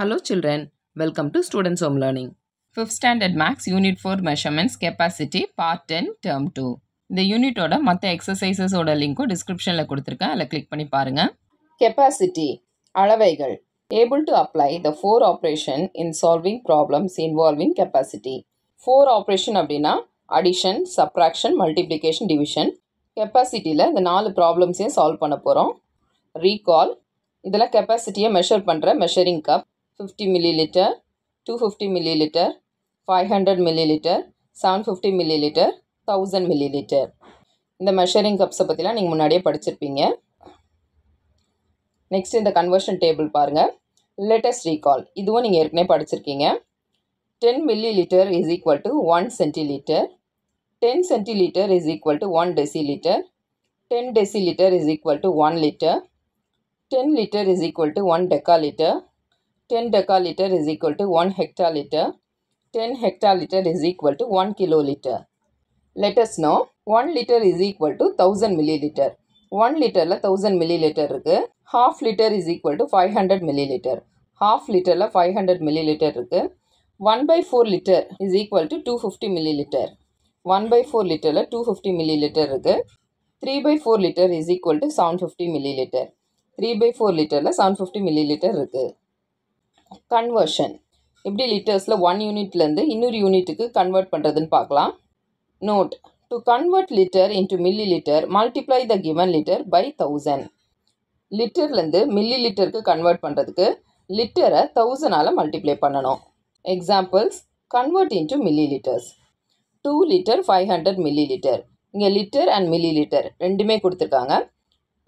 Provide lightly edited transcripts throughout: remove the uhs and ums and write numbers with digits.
Hello children, welcome to Students Home Learning. 5th Standard Max Unit 4 Measurements Capacity Part 10 Term 2. The unit order matha exercises order link description la kuduthirka alla click panni paarenga. Capacity alavaigal able to apply the four operation in solving problems involving capacity. Four operation abdina addition, subtraction, multiplication, division. Capacity la indha naalu problems e solve panna porom. Recall idala capacity e measure pandra measuring cup 50 ml, 250 ml, 500 ml, 750 ml, 1000 ml. இந்த measuring கப்ஸை பற்றிலாம் நீங்கள் முன்னாடியே படிச்சிருப்பீங்க. Next இந்த conversion table பாருங்கள். Latest recall இதுவும் நீங்கள் ஏற்கனவே படிச்சிருக்கீங்க. 10 ml is equal to 1 cl, 10 cl is equal to 1 dl, 10 dl is equal to 1 L, 10 L is equal to 1 dl, 10 dl is equal to 1 hectoliter. 10 hectoliter is equal to 1 kiloliter. Let us know 1 liter is equal to 1000 milliliter. 1 liter la 1000 milliliter irukku. Half liter is equal to 500 milliliter. Half liter la 500 milliliter irukku. 1/4 liter is equal to 250 milliliter. 1/4 liter la 250 milliliter irukku. 3/4 liter is equal to 750 milliliter. 3/4 liter la 750 milliliter irukku. Conversion எப்படி லிட்டர்ஸில் 1 யூனிட்லேருந்து இன்னொரு யூனிட்டுக்கு convert பண்ணுறதுன்னு பார்க்கலாம். Note to convert liter into milliliter multiply the given liter by 1000. லிட்டர்லேருந்து மில்லி லிட்டருக்கு கன்வெர்ட் பண்ணுறதுக்கு லிட்டரை 1000ஆல் மல்டிப்ளை பண்ணணும். Examples convert into milliliters 2 L 500 ml. இங்கே லிட்டர் அண்ட் மில்லி லிட்டர் ரெண்டுமே கொடுத்துருக்காங்க.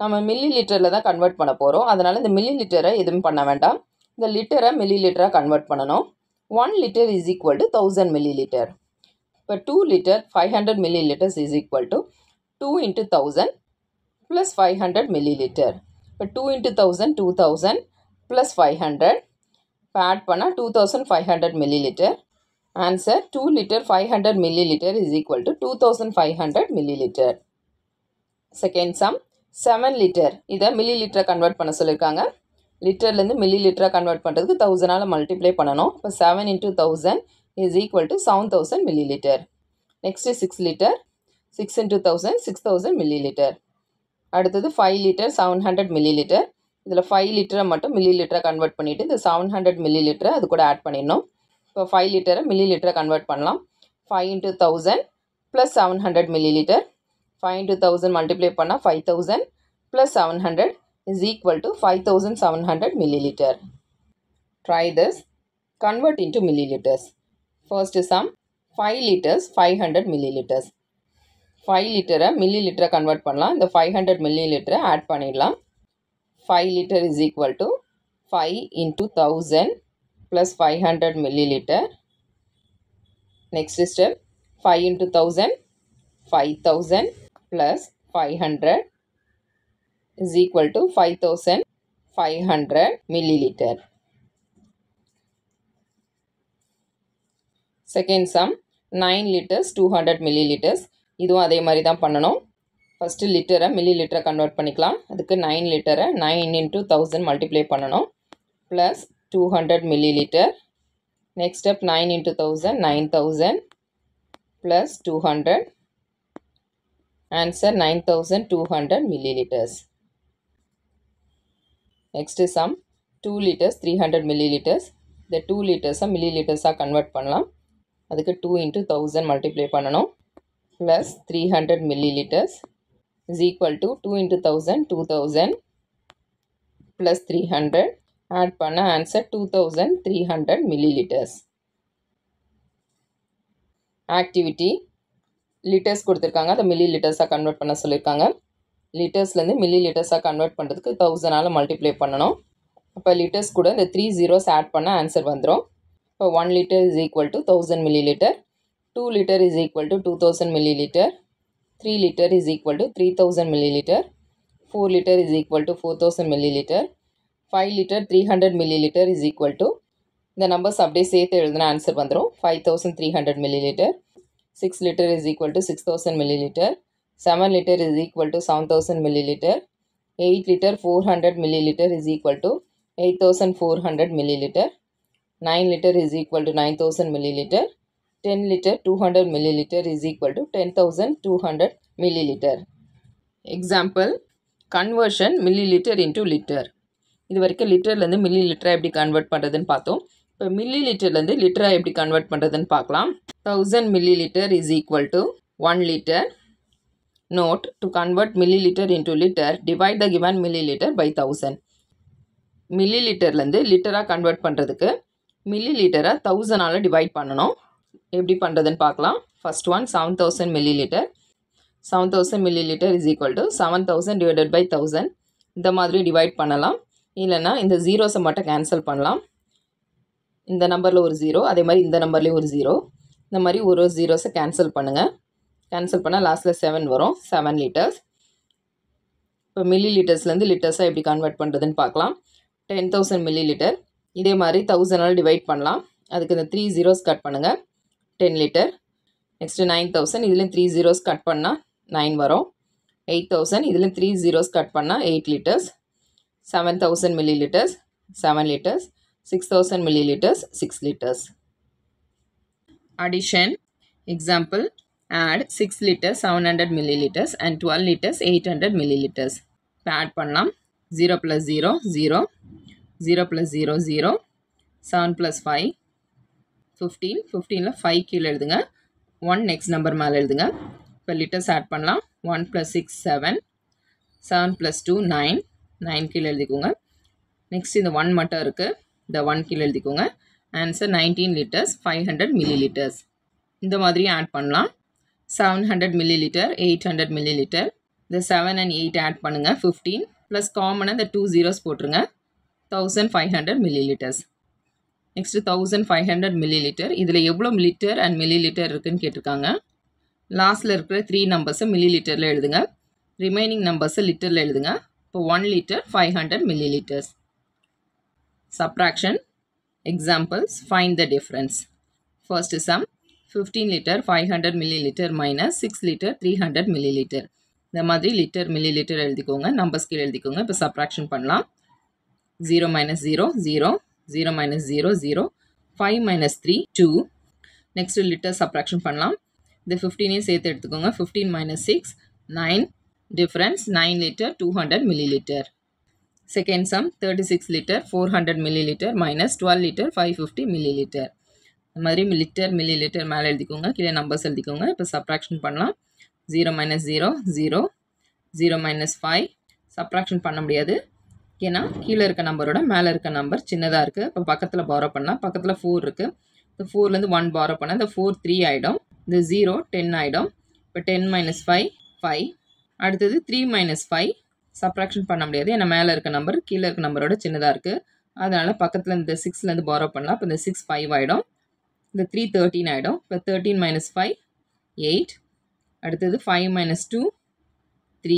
நம்ம மில்லி லிட்டரில் தான் கன்வெர்ட் பண்ண போகிறோம். அதனால் இந்த மில்லி லிட்டரை எதுவும் பண்ண வேண்டாம். இந்த லிட்டரை மில்லி லிட்டராக கன்வெர்ட் பண்ணணும். 1 L is equal to 1000 ml. இப்போ 2 L 500 ml is equal to 2 × 1000 plus 500 ml. இப்போ 2 × 1000 2000 ப்ளஸ் 500 இப்போ ஆட் பண்ணால் 2500 ml. Answer 2 L 500 ml is equal to 2500 ml. Second sum 7 L இதை மில்லி லிட்டரை கன்வெர்ட் பண்ண சொல்லியிருக்காங்க. லிட்டர்லேருந்து மில்லி லிட்டராக கன்வெர்ட் பண்ணுறதுக்கு 1000ஆல் மல்டிப்ளை பண்ணணும். இப்போ 7 × 1000 is equal to 7000 ml. Next 6 L 6 × 1000 6000 ml. அடுத்தது 5 L 700 ml. இதில் 5 L மட்டும் மில்லி லிட்டராக கன்வெர்ட் பண்ணிவிட்டு இந்த 700 ml அது கூட ஆட் பண்ணிடணும். இப்போ 5 L மில்லி லிட்டராக கன்வெர்ட் பண்ணலாம். 5 × 1000 ப்ளஸ் 700 ml. 5 × 1000 மல்டிப்ளை பண்ணால் 5000 plus 700 is equal to 5700 ml. Try this. Convert into milliliters. First sum 5 L 500 ml. 5 L milliliter convert பண்ணலாம். இந்த 500 ml ஆட் பண்ணிடலாம். 5 L is equal to 5 × 1000 plus 500 ml. Next step 5 × 1000 5000 plus 500 is equal to 5500 ml. Second sum 9 L 200 ml. இதுவும் அதே மாதிரி தான் பண்ணணும். First லிட்டரை மில்லி லிட்டரை கன்வெர்ட் பண்ணிக்கலாம். அதுக்கு 9 L 9 × 1000 மல்டிப்ளை பண்ணணும் plus 200 ml. Next step 9 × 1000 9000 plus 200. Answer 9200 ml. Next is sum 2 L 300 ml. இந்த 2 L மில்லி லிட்டர்ஸாக கன்வெர்ட் பண்ணலாம். அதுக்கு 2 × 1000 மல்டிப்ளை பண்ணணும் plus 300 ml is equal to 2 × 1000 2000 plus 300 add பண்ண ஆன்சர் 2300 ml. ஆக்டிவிட்டி லிட்டர்ஸ் கொடுத்துருக்காங்க. அதை மில்லி லிட்டர்ஸாக கன்வெர்ட் பண்ண சொல்லியிருக்காங்க. லிட்டர்ஸ்லேருந்து மில்லி லிட்டர்ஸாக கன்வெர்ட் பண்ணுறதுக்கு 1000ஆல் மல்டிப்ளை பண்ணணும். அப்போ லிட்டர்ஸ் கூட இந்த 3 zeros ஆட் பண்ண ஆன்சர் வந்துடும். இப்போ 1 L is equal to 1000 ml, 2 L is equal to 2000 ml, 3 L is equal to 3000 ml, 4 L is equal to 4000 ml, 5 L 300 ml is equal to இந்த numbers அப்படியே சேர்த்து எழுதுனா ஆன்சர் வந்துடும் 5300 ml, 6 L is equal to 6000 ml, 7 L is equal to 7000 ml, 8 L 400 ml is equal to 8400 ml, 9 liter is equal to 9,000 milliliter. 10 liter, 200 milliliter is equal to 10,200 milliliter. Example, conversion milliliter into liter. இது வரைக்கும் லிட்டர்லேருந்து milli லிட்டராக எப்படி convert பண்ணுறதுன்னு பார்த்தோம். இப்போ milli லிட்டர்லேருந்து லிட்டராக எப்படி convert பண்ணுறதுன்னு பார்க்கலாம். 1000 milliliter is equal to 1 liter. Note, to convert milliliter into liter, divide the given milliliter by 1000. மில்லிலிட்டர்லேருந்து லிட்டராக கன்வெர்ட் பண்ணுறதுக்கு மில்லி லிட்டரை 1000ஆல் டிவைட் பண்ணணும். எப்படி பண்ணுறதுன்னு பார்க்கலாம். First one, 7000 milliliter. 7000 milliliter is equal to 7000 divided by 1000. இந்த மாதிரி டிவைட் பண்ணலாம். இல்லைன்னா இந்த ஜீரோஸை மட்டும் கேன்சல் பண்ணலாம். இந்த நம்பரில் ஒரு ஜீரோ, அதே மாதிரி இந்த நம்பர்லேயும் ஒரு ஜீரோ, இந்த மாதிரி ஒரு ஜீரோஸை கேன்சல் பண்ணுங்கள். கேன்சல் பண்ணால் லாஸ்ட்டில் 7 வரும். 7 liters. இப்போ மில்லி லிட்டர்ஸ்லேருந்து லிட்டர்ஸாக எப்படி கன்வெர்ட் பண்ணுறதுன்னு பார்க்கலாம். 10,000 milliliter இதே மாதிரி 1000ஆல் டிவைட் பண்ணலாம். அதுக்கு இந்த 3 zeros கட் பண்ணுங்கள், 10 liter. நெக்ஸ்ட்டு 9000, இதுலேயும் 3 zeros கட் பண்ணால் 9 வரும். 8000, இதுலேயும் 3 zeros கட் பண்ணால் 8 liters. 7000 milliliters, 7 liters. 6000 milliliters, 6 liters. Addition. Example, add 6 liters 700 milliliters and 12 liters 800 milliliters. Add pannalam. 0 plus 0 0, 0 plus 0 0, 7 plus 5 15. 15ல 5 கீழே எழுதுங்க, 1 நெக்ஸ்ட் நம்பர் மேலே எழுதுங்க. இப்போ லிட்டர்ஸ் ஆட் பண்ணலாம். 1 plus 6 7, 7 plus 2 9, 9 கீழே எழுதிக்கோங்க. நெக்ஸ்ட் இந்த 1 மட்டும் இருக்குது, இந்த 1 கீழே எழுதிக்கோங்க. Answer 19 liters 500 milliliters. இந்த மாதிரி ஆட் பண்ணலாம். 700 milliliter 800 milliliter. இந்த 7 and 8 ஆட் பண்ணுங்கள், 15. ப்ளஸ் காமனாக இந்த 2 zeros போட்டுருங்க, 1500 milliliters. Next 1500 milliliter. இதில் எவ்வளோ லிட்டர் அண்ட் மில்லி லிட்டர் இருக்குதுன்னு கேட்டிருக்காங்க. லாஸ்ட்டில் இருக்கிற 3 நம்பர்ஸை மில்லி லிட்டரில் எழுதுங்க, ரிமைனிங் நம்பர்ஸை லிட்டரில் எழுதுங்க. இப்போ 1 liter 500 milliliters. Subtraction. Examples, find the difference. First sum, 15 liter 500 milliliter minus 6 liter 300 milliliter. இந்த மாதிரி லிட்டர் மில்லி லிட்டர் எழுதிக்கோங்க, நம்பர்ஸ் கீழே எழுதிக்கோங்க. இப்போ சப்ராக்ஷன் பண்ணலாம். 0 minus 0 0, 0 minus 0 0, 5 minus 3 2. Next litre subtraction பண்ணலாம். இந்த 15ஐயும் சேர்த்து எடுத்துக்கோங்க. 15 minus 6 9. Difference 9 liter 200 milliliter. Second sum, 36 liter 400 milliliter minus 12 liter 550 milliliter. இந்த மாதிரி லிட்டர் மில்லி லிட்டர் மேலே எழுதிக்கோங்க, கீழே நம்பர்ஸ் எழுதிக்கோங்க. இப்போ சப்ராக்ஷன் பண்ணலாம். 0 minus 0 0, 0 minus 5. சப்ராக்ஷன் பண்ண முடியாது, ஏன்னா கீழே இருக்க நம்பரோட மேலே இருக்க நம்பர் சின்னதாக இருக்குது. இப்போ பக்கத்தில் பாரோ பண்ணலாம். பக்கத்தில் 4 இருக்குது, இந்த 4லேருந்து 1 பாரோ பண்ணால் இந்த 4 3 ஆகிடும், இந்த 0 10 ஆகிடும். இப்போ 10 minus 5 5. அடுத்தது 3 minus 5. சப்ராக்ஷன் பண்ண முடியாது, ஏன்னா மேலே இருக்க நம்பர் கீழே இருக்க நம்பரோட சின்னதாக இருக்குது. அதனால் பக்கத்தில் இந்த 6லேருந்து பாரோ பண்ணலாம். இப்போ இந்த 6 5 ஆகிடும், இந்த 3 13 ஆகிடும். இப்போ 13 minus 5 8. அடுத்தது 5 minus 2 3,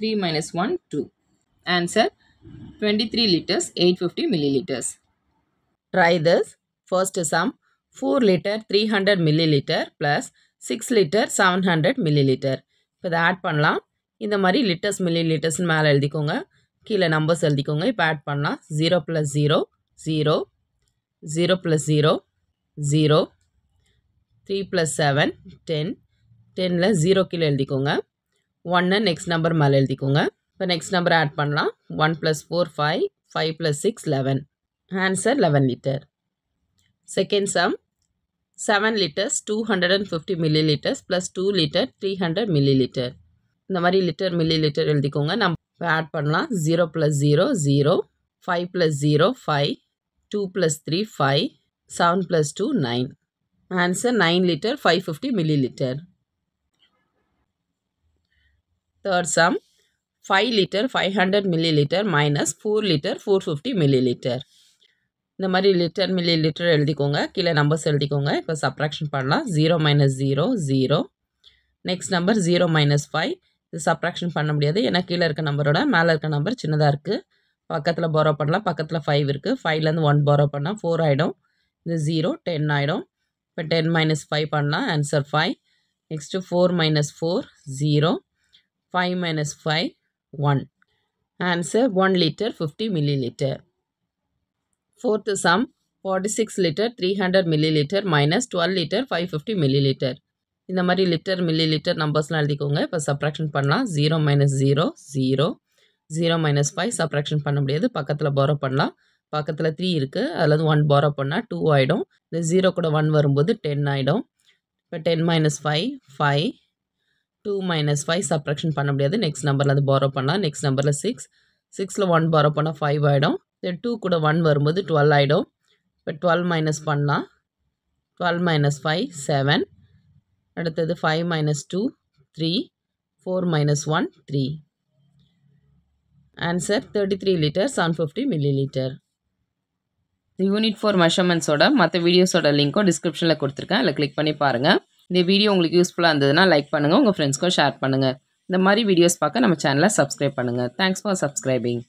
3 minus 1 2. Answer 23 liters 850 milliliters. Try this. First sum, 4 liter 300 milliliter plus 6 liter 700 milliliter. இப்போ இதை ஆட் பண்ணலாம். இந்த மாதிரி லிட்டர்ஸ் மில்லி லிட்டர்ஸ்னு மேலே எழுதிக்கோங்க, கீழே நம்பர்ஸ் எழுதிக்கோங்க. இப்போ ஆட் பண்ணலாம். 0 plus 0 0, 0 plus 0 0, 3 plus 7 10. 10ல் 0 கீழே எழுதிக்கோங்க, 1 நெக்ஸ்ட் நம்பர் மேலே எழுதிக்கோங்க. இப்போ நெக்ஸ்ட் நம்பர் ஆட் பண்ணலாம். 1 plus 4 5, 5 plus 6 11. Answer 11 liter. Second sum, 7 liters 250 milliliters plus 2 liter 300 milliliter. இந்த மாதிரி லிட்டர் மில்லி லிட்டர் எழுதிக்கோங்க. நம்ம ஆட் பண்ணலாம். 0 plus 0 0, 5 plus 0 5, 2 plus 3 5, 7 plus 2 9. Answer 9 liter 550 milliliter. Third sum, 5 liter 500 milliliter minus 4 liter 450 milliliter. இந்த மாதிரி litre milli litre எழுதிக்கோங்க, கீழே numbers எழுதிக்கோங்க. இப்போ சப்ராக்ஷன் பண்ணலாம். 0 minus 0 0, நெக்ஸ்ட் நம்பர் 0 minus 5. இது சப்ராக்ஷன் பண்ண முடியாது, ஏன்னா கீழே இருக்க நம்பரோட மேலே இருக்க நம்பர் சின்னதாக இருக்குது. பக்கத்தில் பாரோ பண்ணலாம். பக்கத்தில் 5 இருக்குது, 5லேருந்து 1 பாரோ பண்ணால் 4 ஆகிடும், இந்த 0 10 ஆகிடும். இப்போ 10 minus 5 பண்ணலாம், answer 5. Next 4 minus 4 0, 5 minus 5 1. Answer 1 liter 50 milliliter. Fourth sum, 46 liter 300 milliliter minus 12 liter 550 milliliter. இந்த மாதிரி லிட்டர் மில்லி லிட்டர் நம்பர்ஸ்லாம் எழுதிக்கோங்க. இப்போ சப்ராக்ஷன் பண்ணலாம். 0 மைனஸ் 0 0 0 மைனஸ் 5 சப்ராக்ஷன் பண்ண முடியாது. பக்கத்தில் பாரோ பண்ணலாம். பக்கத்தில் 3 இருக்குது, அதில் 1 பாரோ பண்ணால் 2 ஆகிடும். இந்த 0 கூட 1 வரும்போது 10 ஆகிடும். இப்போ 10 மைனஸ் 5 5, 2 மைனஸ் 5 சப்ராக்ஷன் பண்ண முடியாது. நெக்ஸ்ட் நம்பரில் அது பாரோ பண்ணலாம். நெக்ஸ்ட் நம்பரில் 6 6ல் 1 பாரோ பண்ணால் 5 ஆகிடும். இந்த 2 கூட 1 வரும்போது 12 ஆகிடும். இப்போ 12 மைனஸ் பண்ணலாம். 12 மைனஸ் 5 7. அடுத்தது 5 minus 2 3, 4 minus 1 3. Answer 33 liter 750 milliliter. இந்த யூனிட் 4 மெஷர்மெண்ட்ஸோட மற்ற வீடியோஸோட லிங்க்கும் டிஸ்கிரிப்ஷனில் கொடுத்துருக்கேன், அதில் கிளிக் பண்ணி பாருங்கள். இந்த வீடியோ உங்களுக்கு யூஸ்ஃபுல்லாக இருந்ததுன்னா லைக் பண்ணுங்கள், உங்கள் ஃப்ரெண்ட்ஸ்க்கும் ஷேர் பண்ணுங்கள். இந்த மாதிரி வீடியோஸ் பார்க்க நம்ம சேனலை சப்ஸ்கிரைப் பண்ணுங்கள். Thanks for subscribing.